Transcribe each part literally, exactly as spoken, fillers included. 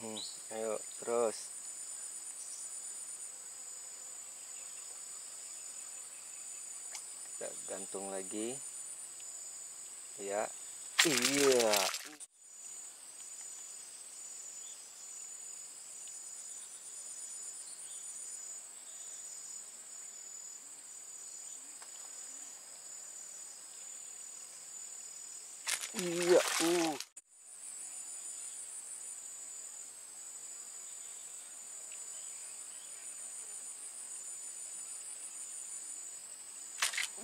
Hmm, ayo terus. Kita gantung lagi. Ya. Iya. Iya, uh.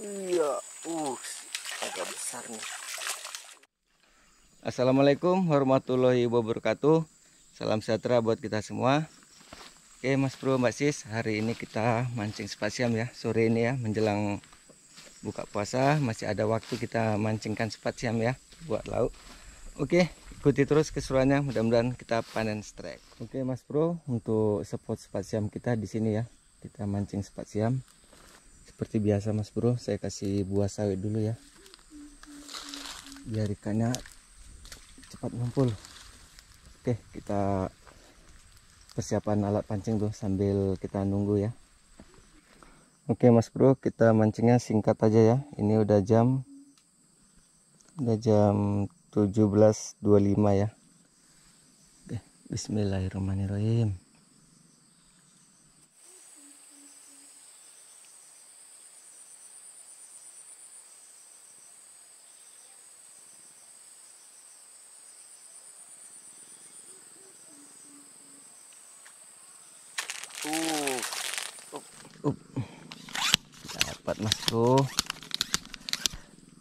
Iya, uh. Agak besar nih. Assalamualaikum warahmatullahi wabarakatuh. Salam sejahtera buat kita semua. Oke, Mas Bro, Mbak Sis, hari ini kita mancing sepat siam ya. Sore ini ya, menjelang buka puasa masih ada waktu kita mancingkan sepat siam ya. Buat lauk. Oke, ikuti terus keseruannya, mudah-mudahan kita panen strike. Oke Mas Bro, untuk spot sepat siam kita di sini ya, kita mancing sepat siam seperti biasa Mas Bro. Saya kasih buah sawit dulu ya, biar ikannya cepat ngumpul. Oke, kita persiapan alat pancing tuh sambil kita nunggu ya. Oke Mas Bro, kita mancingnya singkat aja ya. Ini udah jam udah jam tujuh belas dua puluh lima ya. Oke, bismillahirrahmanirrahim. Uh. Up. Up. Dapat Mas Bro.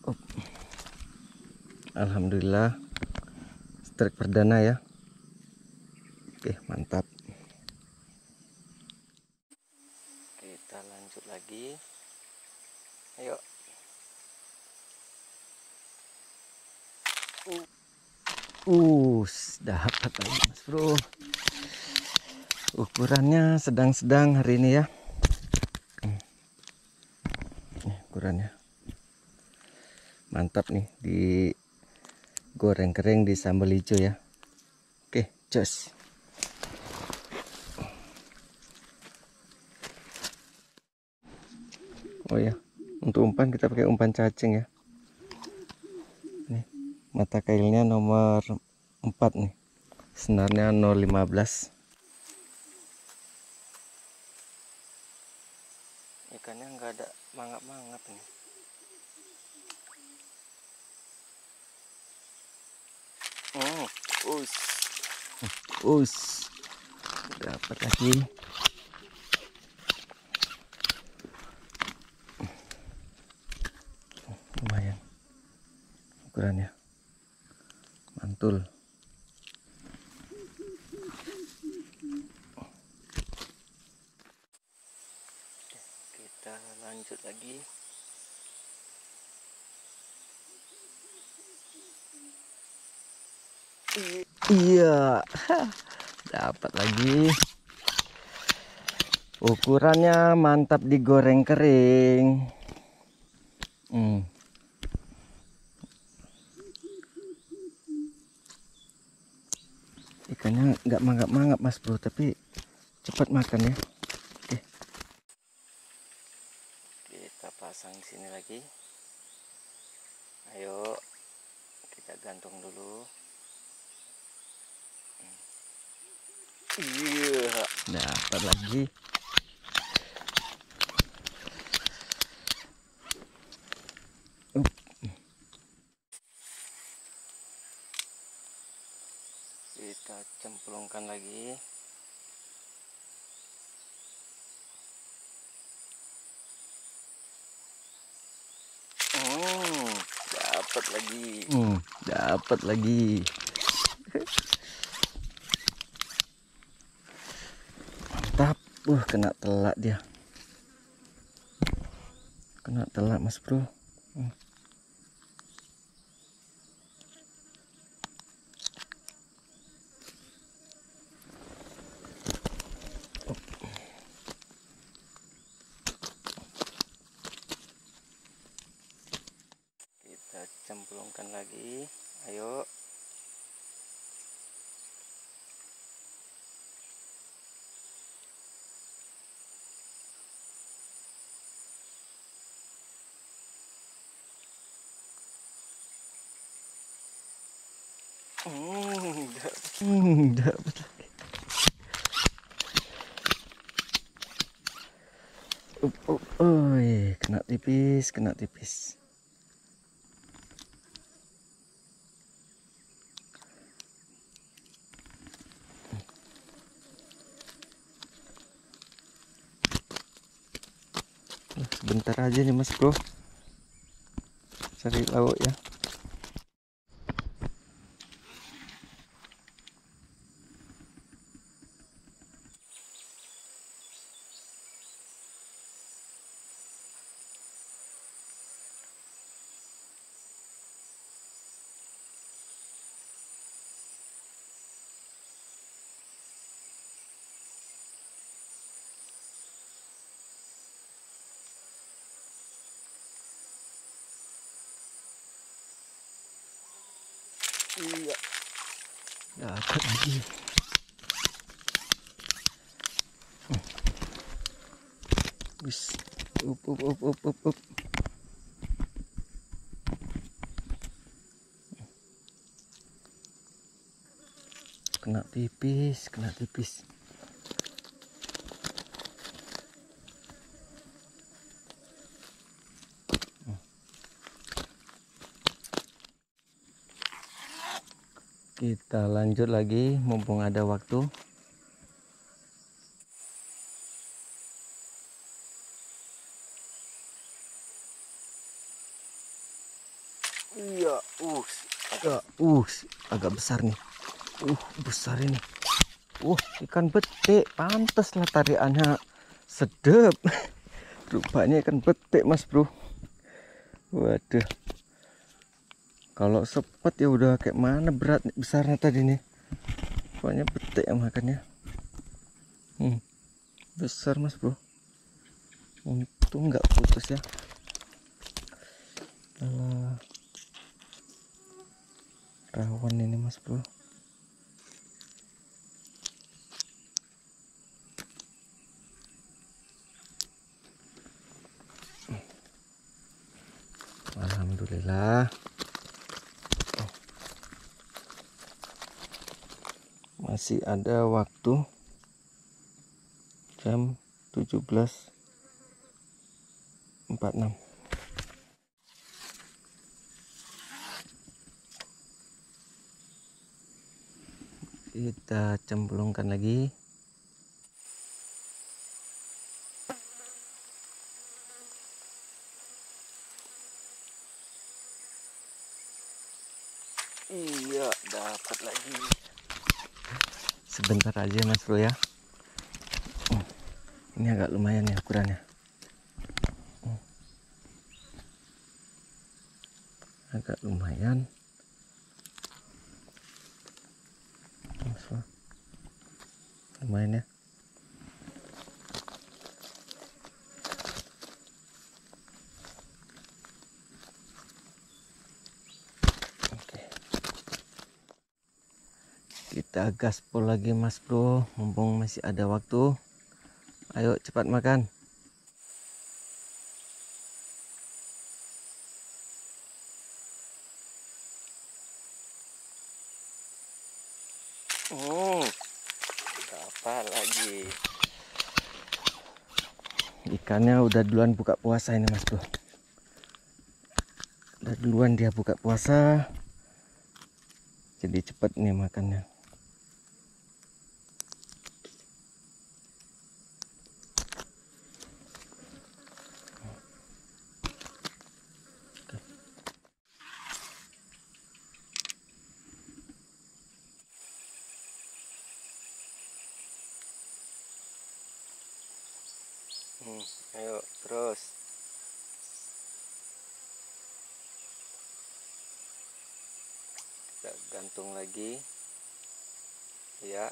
Up. Alhamdulillah, strike perdana ya. Oke, mantap. Kita lanjut lagi. Ayo. Uh, dapat lagi Mas Bro. Ukurannya sedang-sedang hari ini ya. Nih, ukurannya mantap nih, di goreng kering di sambal hijau ya. Oke, jos. Oh ya, untuk umpan kita pakai umpan cacing ya. Nih, mata kailnya nomor empat nih. Senarnya nol koma lima belas. Ikannya nggak ada mangap-mangap nih. Oh, us, us, dapat lagi. Lumayan ukurannya, mantul. Kita lanjut lagi. Iya, dapat lagi. Ukurannya mantap, digoreng kering. Hmm. Ikannya nggak mangap-mangap Mas Bro, tapi cepat makan ya. Oke. Kita pasang di sini lagi. Ayo, kita gantung dulu. Iya, dapat lagi. Up. Kita cemplungkan lagi. Oh, dapat lagi. Hmm, dapat lagi. Uh, kena telak dia. Kena telak Mas Bro. Hmm. Oh. Kita cemplungkan lagi. Ayo. Hmm, dapat. Hmm, dapat lagi. Up, up, oi, kena tipis, kena tipis. Bentar aja nih mas bro, cari lauk ya. Iya. Dapat lagi. Wis. Up up up up up up. Kena tipis, kena tipis. Kita lanjut lagi mumpung ada waktu. Iya, uh, agak uh, agak besar nih. Uh, besar ini. Uh, ikan betik, pantaslah tariannya sedap. Rupanya ikan betik, Mas Bro. Waduh. Kalau sepet ya udah kayak mana berat besarnya tadi nih. Pokoknya betik yang makannya. Hmm, besar mas bro. Untung nggak putus ya. Alah, rawan ini mas bro. Alhamdulillah. Masih ada waktu jam tujuh belas empat puluh enam. Kita cemplungkan lagi. Iya, dapat lagi. Sebentar aja mas bro ya. Oh, ini agak lumayan ya ukurannya. Oh, agak lumayan. Mas bro, lumayan ya. Kita gaspol lagi mas bro, mumpung masih ada waktu. Ayo cepat makan. Oh, apa lagi? Ikannya udah duluan buka puasa ini mas bro. Udah duluan dia buka puasa, jadi cepat nih makannya. Hmm, ayo terus. Kita gantung lagi. Ya.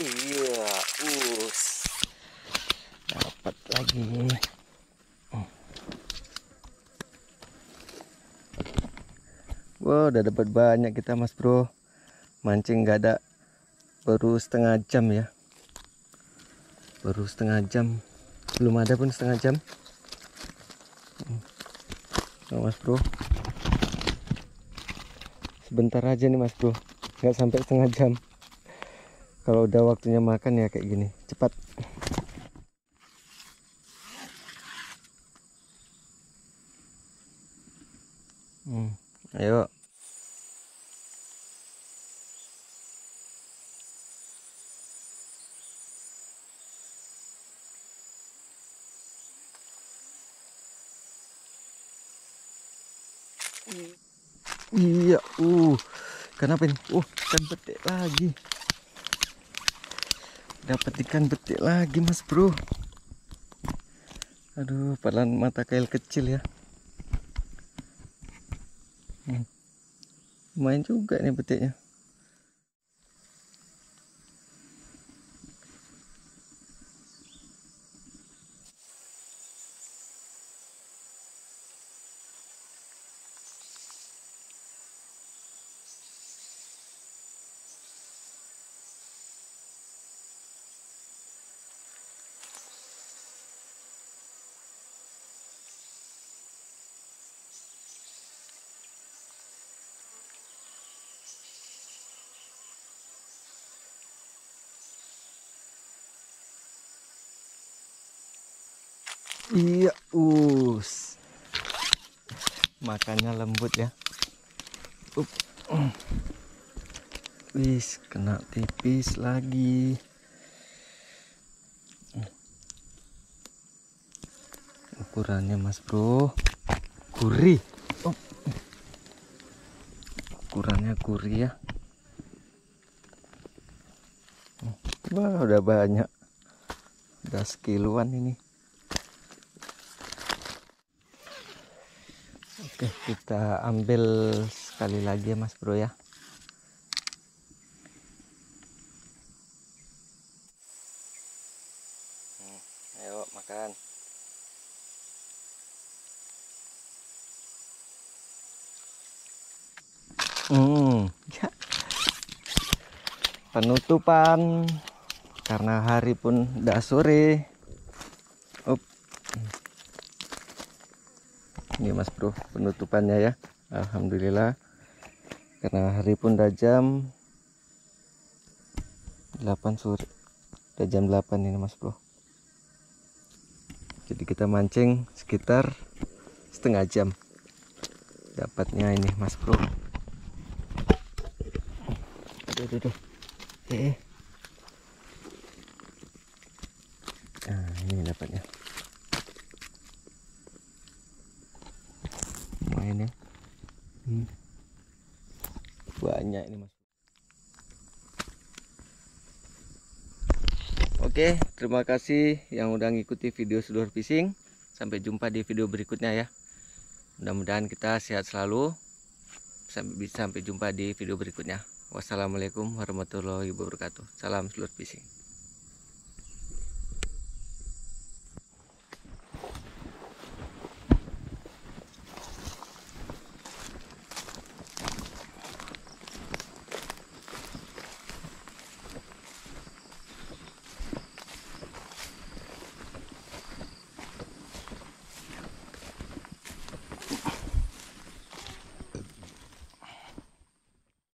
Iya, us. Dapat lagi. Oh. Wow, udah dapat banyak kita Mas Bro. Mancing nggak ada baru setengah jam ya. Baru setengah jam. Belum ada pun setengah jam. Oh, mas bro, sebentar aja nih mas bro. nggak sampai setengah jam. Kalau udah waktunya makan ya kayak gini, cepat. Hmm, ayo. Iya, uh, kenapa ini? Uh, ikan betik lagi. Dapat ikan betik lagi, Mas Bro. Aduh, padahal mata kail kecil ya. Hmm. Lumayan juga nih betiknya. Iya, us, makannya lembut ya. Up, wis kena tipis lagi. Ukurannya Mas Bro, gurih. Up. Ukurannya gurih ya. Wah, udah banyak, udah sekiluan ini. Oke, kita ambil sekali lagi ya Mas Bro ya. Hmm, ayo makan. Hmm, ya. Penutupan karena hari pun udah sore. Up. Ini Mas Bro penutupannya ya. Alhamdulillah karena hari pun udah jam delapan sore, udah jam delapan ini Mas Bro. Jadi kita mancing sekitar setengah jam dapatnya ini Mas Bro. Aduh, aduh, aduh. Eh. Nah, ini dapatnya. Ya. Hmm. Banyak ini Mas. Oke, terima kasih yang udah ngikuti video sedulur fishing. Sampai jumpa di video berikutnya ya. Mudah-mudahan kita sehat selalu. Sampai, sampai jumpa di video berikutnya. Wassalamualaikum warahmatullahi wabarakatuh. Salam sedulur fishing.